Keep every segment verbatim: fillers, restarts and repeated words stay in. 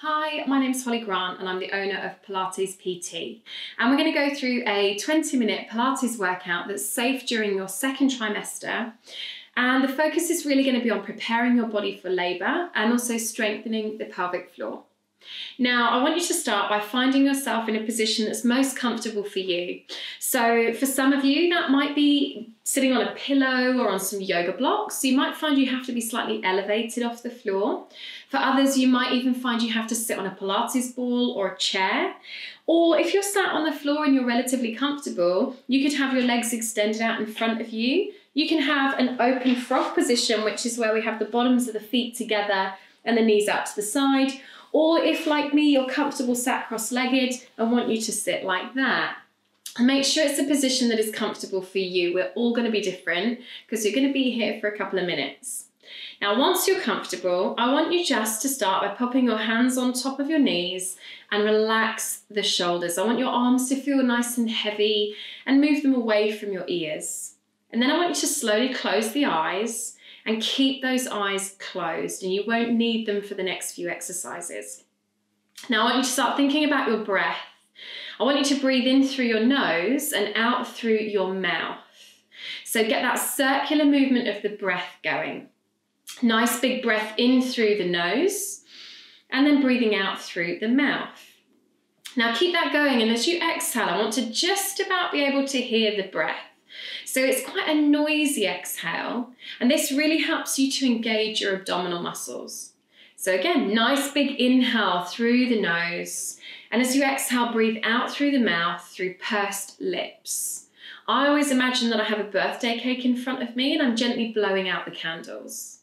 Hi, my name's Hollie Grant and I'm the owner of Pilates P T. And we're going to go through a twenty minute Pilates workout that's safe during your second trimester. And the focus is really going to be on preparing your body for labour and also strengthening the pelvic floor. Now, I want you to start by finding yourself in a position that's most comfortable for you. So for some of you, that might be sitting on a pillow or on some yoga blocks. So you might find you have to be slightly elevated off the floor. For others, you might even find you have to sit on a Pilates ball or a chair. Or if you're sat on the floor and you're relatively comfortable, you could have your legs extended out in front of you. You can have an open frog position, which is where we have the bottoms of the feet together and the knees out to the side. Or if, like me, you're comfortable sat cross-legged, I want you to sit like that. And make sure it's a position that is comfortable for you. We're all going to be different because you're going to be here for a couple of minutes. Now, once you're comfortable, I want you just to start by popping your hands on top of your knees and relax the shoulders. I want your arms to feel nice and heavy and move them away from your ears. And then I want you to slowly close the eyes and keep those eyes closed, and you won't need them for the next few exercises. Now I want you to start thinking about your breath. I want you to breathe in through your nose and out through your mouth. So get that circular movement of the breath going. Nice big breath in through the nose and then breathing out through the mouth. Now keep that going, and as you exhale, I want to just about be able to hear the breath. So it's quite a noisy exhale, and this really helps you to engage your abdominal muscles. So again, nice big inhale through the nose, and as you exhale, breathe out through the mouth, through pursed lips. I always imagine that I have a birthday cake in front of me and I'm gently blowing out the candles.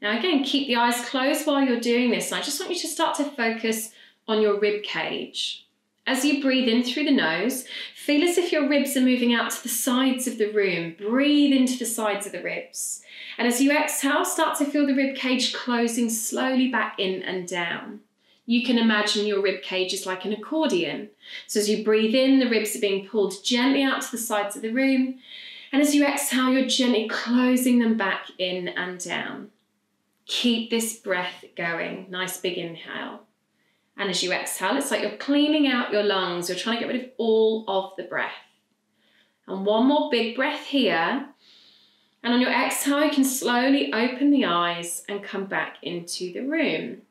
Now again, keep the eyes closed while you're doing this, and I just want you to start to focus on your rib cage. As you breathe in through the nose, feel as if your ribs are moving out to the sides of the room. Breathe into the sides of the ribs. And as you exhale, start to feel the rib cage closing slowly back in and down. You can imagine your rib cage is like an accordion. So as you breathe in, the ribs are being pulled gently out to the sides of the room. And as you exhale, you're gently closing them back in and down. Keep this breath going. Nice big inhale. And as you exhale, it's like you're cleaning out your lungs. You're trying to get rid of all of the breath. And one more big breath here. And on your exhale, you can slowly open the eyes and come back into the room.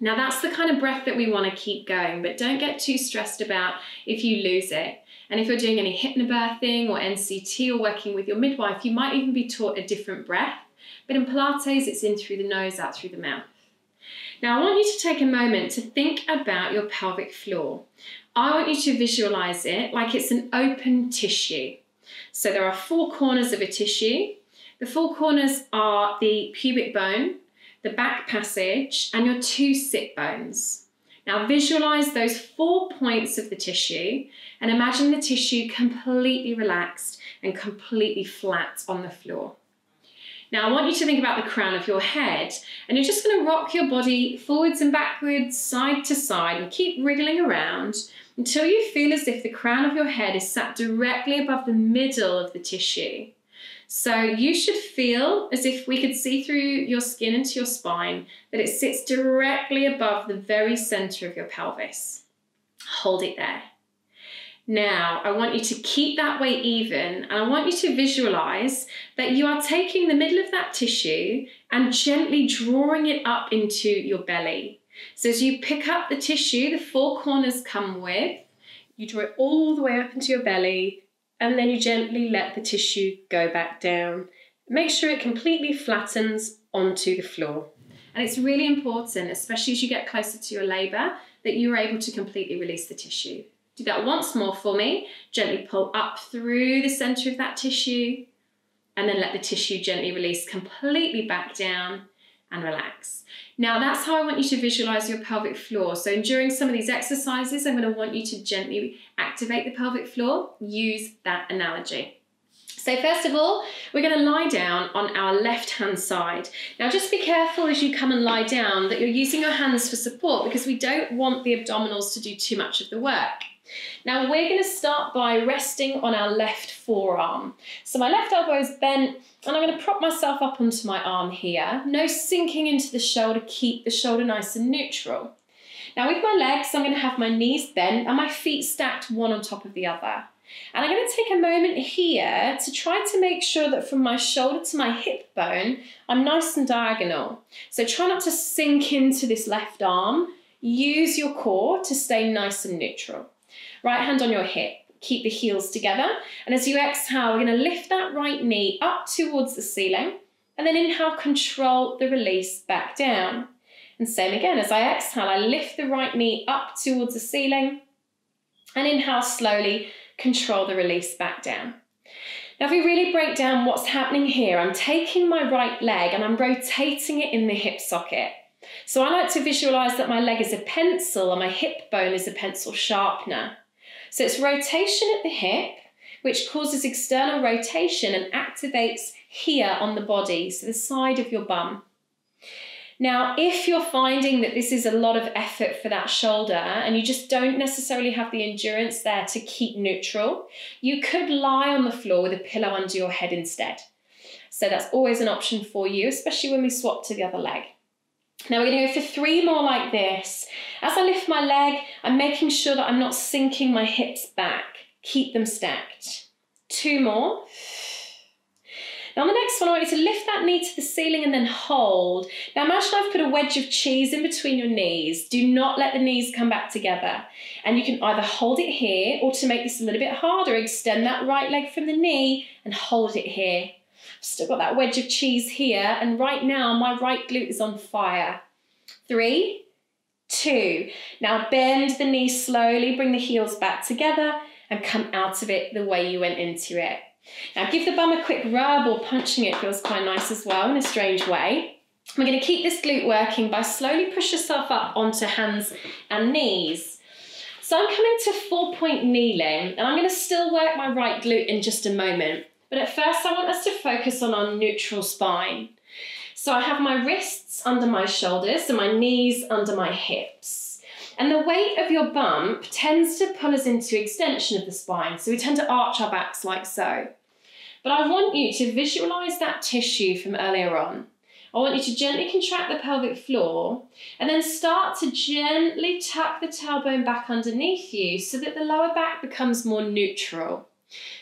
Now, that's the kind of breath that we want to keep going, but don't get too stressed about if you lose it. And if you're doing any hypnobirthing or N C T or working with your midwife, you might even be taught a different breath. But in Pilates, it's in through the nose, out through the mouth. Now I want you to take a moment to think about your pelvic floor. I want you to visualize it like it's an open tissue. So there are four corners of a tissue. The four corners are the pubic bone, the back passage, and your two sit bones. Now visualize those four points of the tissue and imagine the tissue completely relaxed and completely flat on the floor. Now I want you to think about the crown of your head, and you're just going to rock your body forwards and backwards, side to side, and keep wriggling around until you feel as if the crown of your head is sat directly above the middle of the tissue. So you should feel as if we could see through your skin into your spine, that it sits directly above the very center of your pelvis. Hold it there. Now, I want you to keep that weight even, and I want you to visualize that you are taking the middle of that tissue and gently drawing it up into your belly. So as you pick up the tissue, the four corners come with, you draw it all the way up into your belly, and then you gently let the tissue go back down. Make sure it completely flattens onto the floor. And it's really important, especially as you get closer to your labor, that you're able to completely release the tissue. Do that once more for me. Gently pull up through the center of that tissue and then let the tissue gently release completely back down and relax. Now that's how I want you to visualize your pelvic floor. So during some of these exercises, I'm going to want you to gently activate the pelvic floor. Use that analogy. So first of all, we're going to lie down on our left-hand side. Now just be careful as you come and lie down that you're using your hands for support, because we don't want the abdominals to do too much of the work. Now we're going to start by resting on our left forearm. So my left elbow is bent, and I'm going to prop myself up onto my arm here. No sinking into the shoulder, keep the shoulder nice and neutral. Now with my legs, I'm going to have my knees bent and my feet stacked one on top of the other. And I'm going to take a moment here to try to make sure that from my shoulder to my hip bone, I'm nice and diagonal. So try not to sink into this left arm. Use your core to stay nice and neutral. Right hand on your hip. Keep the heels together. And as you exhale, we're going to lift that right knee up towards the ceiling. And then inhale, control the release back down. And same again, as I exhale, I lift the right knee up towards the ceiling. And inhale slowly, control the release back down. Now if we really break down what's happening here, I'm taking my right leg and I'm rotating it in the hip socket. So I like to visualize that my leg is a pencil and my hip bone is a pencil sharpener. So it's rotation at the hip, which causes external rotation and activates here on the body, so the side of your bum. Now, if you're finding that this is a lot of effort for that shoulder and you just don't necessarily have the endurance there to keep neutral, you could lie on the floor with a pillow under your head instead. So that's always an option for you, especially when we swap to the other leg. Now we're going to go for three more like this. As I lift my leg, I'm making sure that I'm not sinking my hips back. Keep them stacked. Two more. Now on the next one, I want you to lift that knee to the ceiling and then hold. Now imagine I've put a wedge of cheese in between your knees. Do not let the knees come back together. And you can either hold it here, or to make this a little bit harder, extend that right leg from the knee and hold it here. Still got that wedge of cheese here, and right now my right glute is on fire. Three, two. Now bend the knee slowly, bring the heels back together and come out of it the way you went into it. Now give the bum a quick rub, or punching it feels quite nice as well in a strange way. We're going to keep this glute working by slowly push yourself up onto hands and knees. So I'm coming to four point kneeling, and I'm going to still work my right glute in just a moment. But at first, I want us to focus on our neutral spine. So I have my wrists under my shoulders and my knees under my hips. And the weight of your bump tends to pull us into extension of the spine. So we tend to arch our backs like so. But I want you to visualize that tissue from earlier on. I want you to gently contract the pelvic floor and then start to gently tuck the tailbone back underneath you so that the lower back becomes more neutral.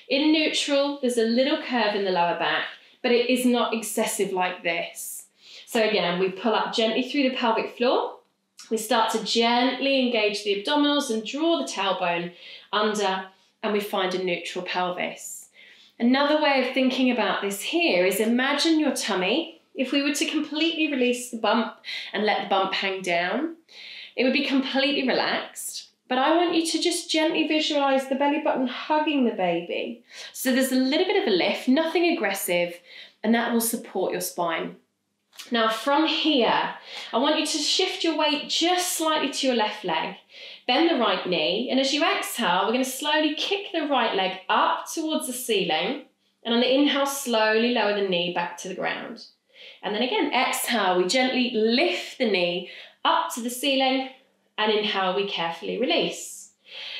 In neutral, there's a little curve in the lower back, but it is not excessive like this. So again, we pull up gently through the pelvic floor. We start to gently engage the abdominals and draw the tailbone under, and we find a neutral pelvis. Another way of thinking about this here is imagine your tummy. If we were to completely release the bump and let the bump hang down, it would be completely relaxed. But I want you to just gently visualize the belly button hugging the baby. So there's a little bit of a lift, nothing aggressive, and that will support your spine. Now from here, I want you to shift your weight just slightly to your left leg. Bend the right knee, and as you exhale, we're going to slowly kick the right leg up towards the ceiling. And on the inhale, slowly lower the knee back to the ground. And then again, exhale, we gently lift the knee up to the ceiling. And inhale, we carefully release.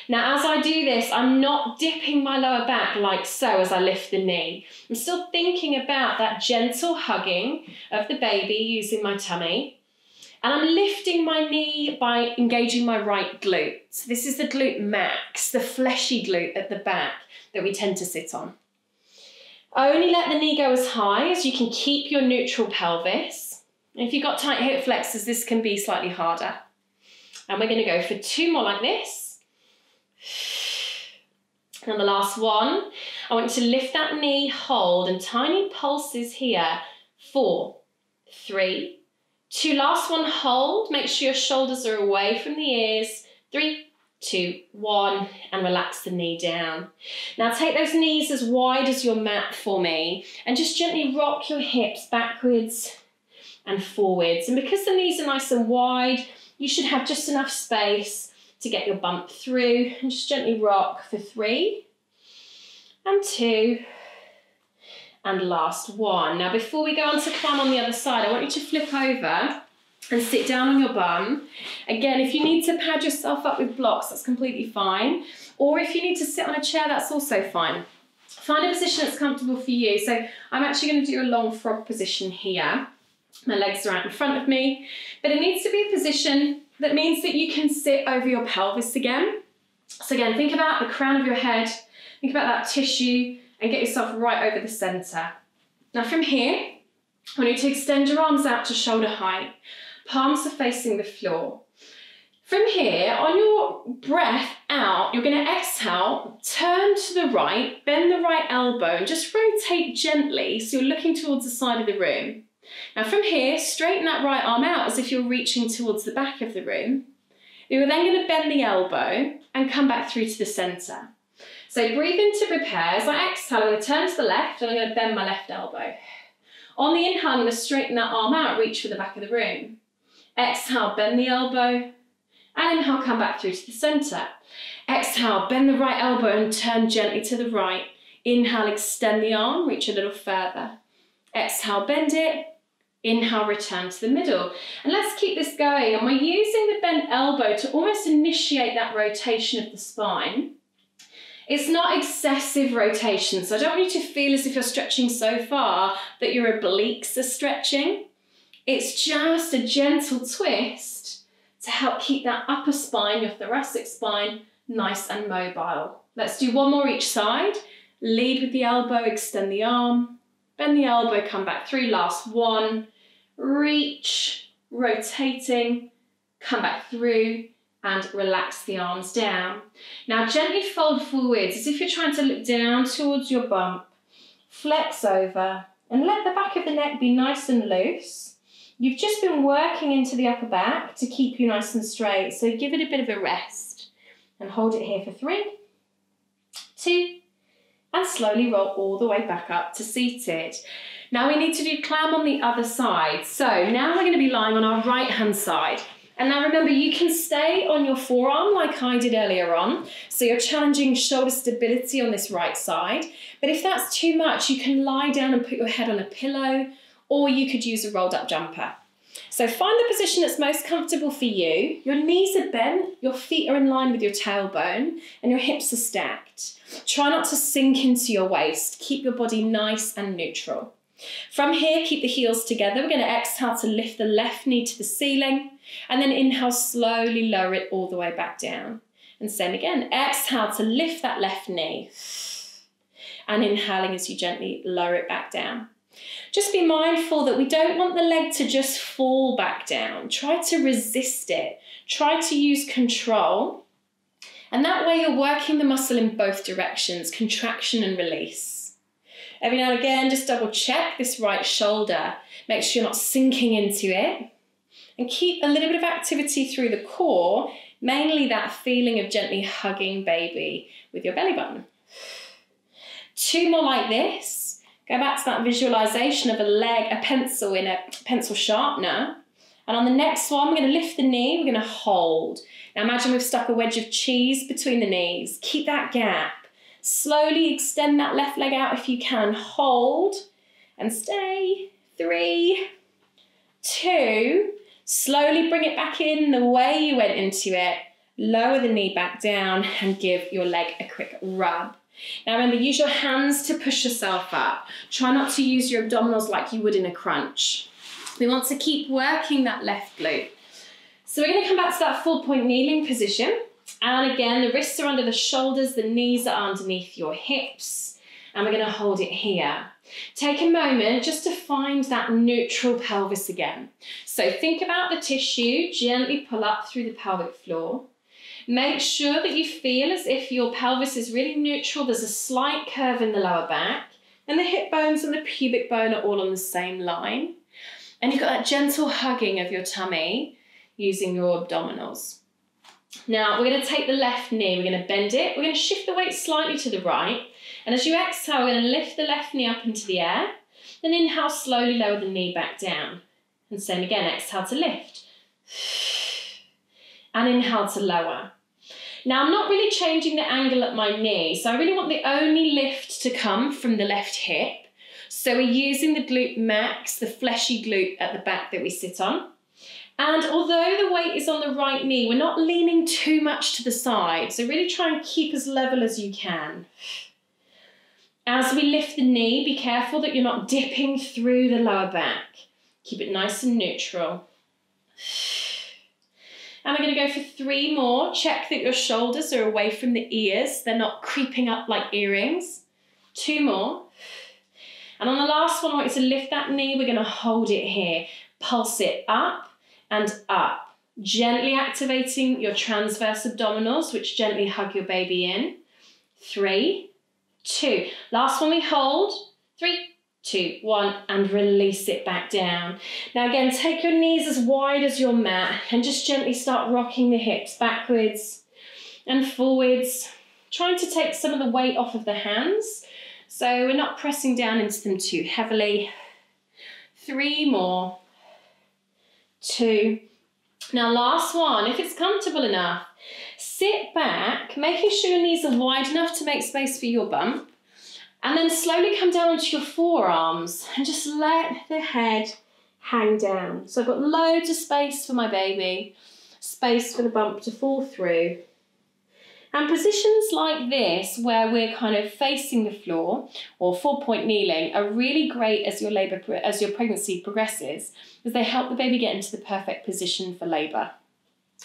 Now, as I do this, I'm not dipping my lower back like so as I lift the knee. I'm still thinking about that gentle hugging of the baby using my tummy. And I'm lifting my knee by engaging my right glute. So this is the glute max, the fleshy glute at the back that we tend to sit on. Only let the knee go as high as you can keep your neutral pelvis. If you've got tight hip flexors, this can be slightly harder. And we're going to go for two more like this. And the last one, I want you to lift that knee, hold, and tiny pulses here. Four, three, two. Last one, hold. Make sure your shoulders are away from the ears. Three, two, one, and relax the knee down. Now take those knees as wide as your mat for me, and just gently rock your hips backwards and forwards. And because the knees are nice and wide, you should have just enough space to get your bump through, and just gently rock for three and two and last one. Now before we go on to climb on the other side, I want you to flip over and sit down on your bum. Again, if you need to pad yourself up with blocks, that's completely fine. Or if you need to sit on a chair, that's also fine. Find a position that's comfortable for you. So I'm actually going to do a long frog position here. My legs are out in front of me, but it needs to be a position That means that you can sit over your pelvis again. So again, think about the crown of your head, think about that tissue and get yourself right over the center. Now from here, I want you to extend your arms out to shoulder height. Palms are facing the floor. From here, on your breath out, you're going to exhale, turn to the right, bend the right elbow and just rotate gently so you're looking towards the side of the room. Now from here, straighten that right arm out as if you're reaching towards the back of the room. You're then going to bend the elbow and come back through to the centre. So breathe in to prepare. As I exhale, I'm going to turn to the left and I'm going to bend my left elbow. On the inhale, I'm going to straighten that arm out, reach for the back of the room. Exhale, bend the elbow. And inhale, come back through to the centre. Exhale, bend the right elbow and turn gently to the right. Inhale, extend the arm, reach a little further. Exhale, bend it. Inhale, return to the middle. And let's keep this going. And we're using the bent elbow to almost initiate that rotation of the spine. It's not excessive rotation, so I don't want you to feel as if you're stretching so far that your obliques are stretching. It's just a gentle twist to help keep that upper spine, your thoracic spine, nice and mobile. Let's do one more each side. Lead with the elbow, extend the arm, bend the elbow, come back through, last one. Reach, rotating, come back through, and relax the arms down. Now gently fold forwards as if you're trying to look down towards your bump. Flex over and let the back of the neck be nice and loose. You've just been working into the upper back to keep you nice and straight, so give it a bit of a rest. And hold it here for three, two, and slowly roll all the way back up to seated. Now we need to do clam on the other side. So now we're going to be lying on our right hand side. And now remember, you can stay on your forearm like I did earlier on. So you're challenging shoulder stability on this right side. But if that's too much, you can lie down and put your head on a pillow, or you could use a rolled up jumper. So find the position that's most comfortable for you. Your knees are bent, your feet are in line with your tailbone, and your hips are stacked. Try not to sink into your waist. Keep your body nice and neutral. From here, keep the heels together. We're going to exhale to lift the left knee to the ceiling and then inhale, slowly lower it all the way back down. And same again, exhale to lift that left knee and inhaling as you gently lower it back down. Just be mindful that we don't want the leg to just fall back down. Try to resist it. Try to use control. And that way you're working the muscle in both directions, contraction and release. Every now and again, just double check this right shoulder. Make sure you're not sinking into it. And keep a little bit of activity through the core, mainly that feeling of gently hugging baby with your belly button. Two more like this. Go back to that visualization of a leg, a pencil in a pencil sharpener. And on the next one, we're going to lift the knee, we're going to hold. Now imagine we've stuck a wedge of cheese between the knees. Keep that gap. Slowly extend that left leg out if you can. Hold and stay. Three, two. Slowly bring it back in the way you went into it. Lower the knee back down and give your leg a quick rub. Now remember, use your hands to push yourself up. Try not to use your abdominals like you would in a crunch. We want to keep working that left glute. So we're going to come back to that full point kneeling position. And again, the wrists are under the shoulders, the knees are underneath your hips. And we're going to hold it here. Take a moment just to find that neutral pelvis again. So think about the tissue, gently pull up through the pelvic floor. Make sure that you feel as if your pelvis is really neutral. There's a slight curve in the lower back. And the hip bones and the pubic bone are all on the same line. And you've got that gentle hugging of your tummy using your abdominals. Now we're going to take the left knee, we're going to bend it, we're going to shift the weight slightly to the right, and as you exhale we're going to lift the left knee up into the air, then inhale, slowly lower the knee back down, and same again, exhale to lift, and inhale to lower. Now I'm not really changing the angle at my knee, so I really want the only lift to come from the left hip, so we're using the glute max, the fleshy glute at the back that we sit on. And although the weight is on the right knee, we're not leaning too much to the side. So really try and keep as level as you can. As we lift the knee, be careful that you're not dipping through the lower back. Keep it nice and neutral. And we're going to go for three more. Check that your shoulders are away from the ears. They're not creeping up like earrings. Two more. And on the last one, I want you to lift that knee. We're going to hold it here. Pulse it up and up. Gently activating your transverse abdominals, which gently hug your baby in. Three, two. Last one we hold. Three, two, one, and release it back down. Now again, take your knees as wide as your mat and just gently start rocking the hips backwards and forwards, trying to take some of the weight off of the hands so we're not pressing down into them too heavily. Three more, two. Now last one, if it's comfortable enough, sit back, making sure your knees are wide enough to make space for your bum. And then slowly come down onto your forearms and just let the head hang down. So I've got loads of space for my baby, space for the bump to fall through. And positions like this, where we're kind of facing the floor or four-point kneeling, are really great as your labor, as your pregnancy progresses, because they help the baby get into the perfect position for labor.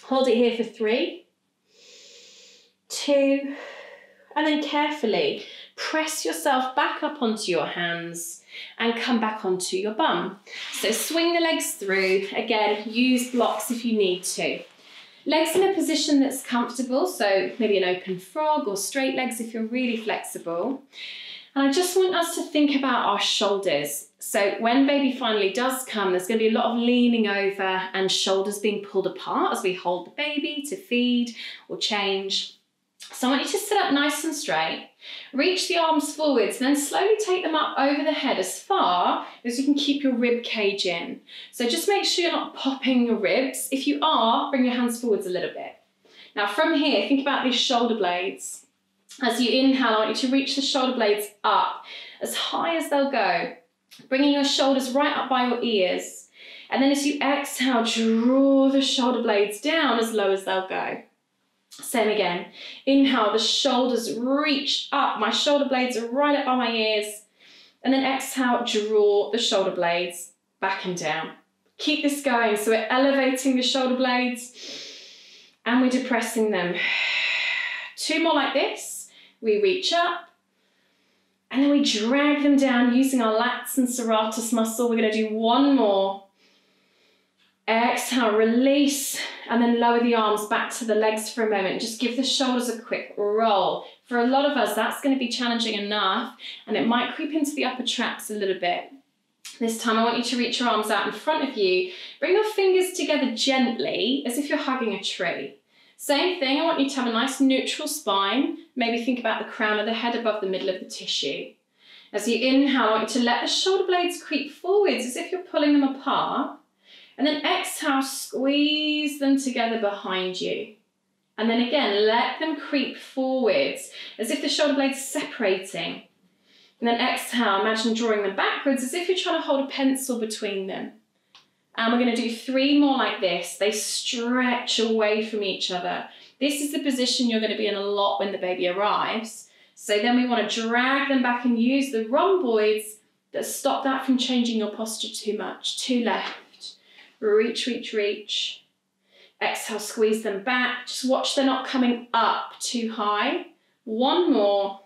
Hold it here for three, two, and then carefully press yourself back up onto your hands and come back onto your bum. So swing the legs through. Again, use blocks if you need to. Legs in a position that's comfortable, so maybe an open frog or straight legs if you're really flexible. And I just want us to think about our shoulders. So when baby finally does come, there's going to be a lot of leaning over and shoulders being pulled apart as we hold the baby to feed or change. So I want you to sit up nice and straight, reach the arms forwards, and then slowly take them up over the head as far as you can keep your rib cage in. So just make sure you're not popping your ribs. If you are, bring your hands forwards a little bit. Now from here, think about these shoulder blades. As you inhale, I want you to reach the shoulder blades up as high as they'll go, bringing your shoulders right up by your ears. And then as you exhale, draw the shoulder blades down as low as they'll go. Same again. Inhale, the shoulders reach up. My shoulder blades are right up by my ears. And then exhale, draw the shoulder blades back and down. Keep this going. So we're elevating the shoulder blades and we're depressing them. Two more like this. We reach up and then we drag them down using our lats and serratus muscle. We're going to do one more. Exhale, release, and then lower the arms back to the legs for a moment. Just give the shoulders a quick roll. For a lot of us, that's going to be challenging enough, and it might creep into the upper traps a little bit. This time, I want you to reach your arms out in front of you. Bring your fingers together gently, as if you're hugging a tree. Same thing, I want you to have a nice neutral spine. Maybe think about the crown of the head above the middle of the tissue. As you inhale, I want you to let the shoulder blades creep forwards, as if you're pulling them apart. And then exhale, squeeze them together behind you. And then again, let them creep forwards as if the shoulder blades are separating. And then exhale, imagine drawing them backwards as if you're trying to hold a pencil between them. And we're going to do three more like this. They stretch away from each other. This is the position you're going to be in a lot when the baby arrives. So then we want to drag them back and use the rhomboids that stop that from changing your posture too much. Two left. Reach, reach, reach. Exhale, squeeze them back. Just watch they're not coming up too high. One more.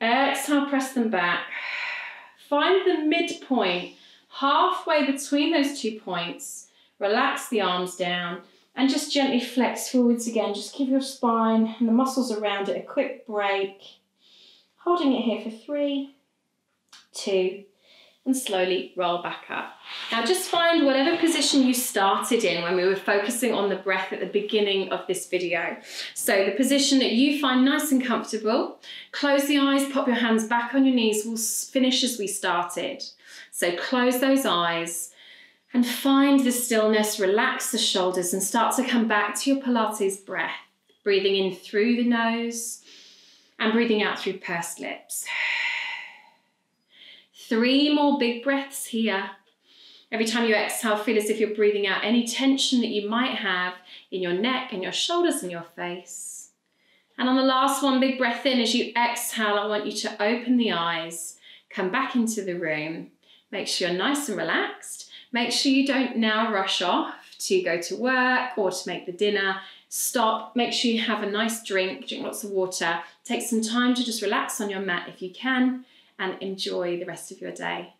Exhale, press them back. Find the midpoint, halfway between those two points. Relax the arms down and just gently flex forwards again. Just give your spine and the muscles around it a quick break. Holding it here for three, two, and slowly roll back up. Now just find whatever position you started in when we were focusing on the breath at the beginning of this video. So the position that you find nice and comfortable. Close the eyes, pop your hands back on your knees. We'll finish as we started. So close those eyes and find the stillness, relax the shoulders and start to come back to your Pilates breath. Breathing in through the nose and breathing out through pursed lips. Three more big breaths here. Every time you exhale, feel as if you're breathing out any tension that you might have in your neck and your shoulders and your face. And on the last one, big breath in. As you exhale, I want you to open the eyes, come back into the room. Make sure you're nice and relaxed. Make sure you don't now rush off. to go to work or to make the dinner, stop, make sure you have a nice drink, drink lots of water, take some time to just relax on your mat if you can, and enjoy the rest of your day.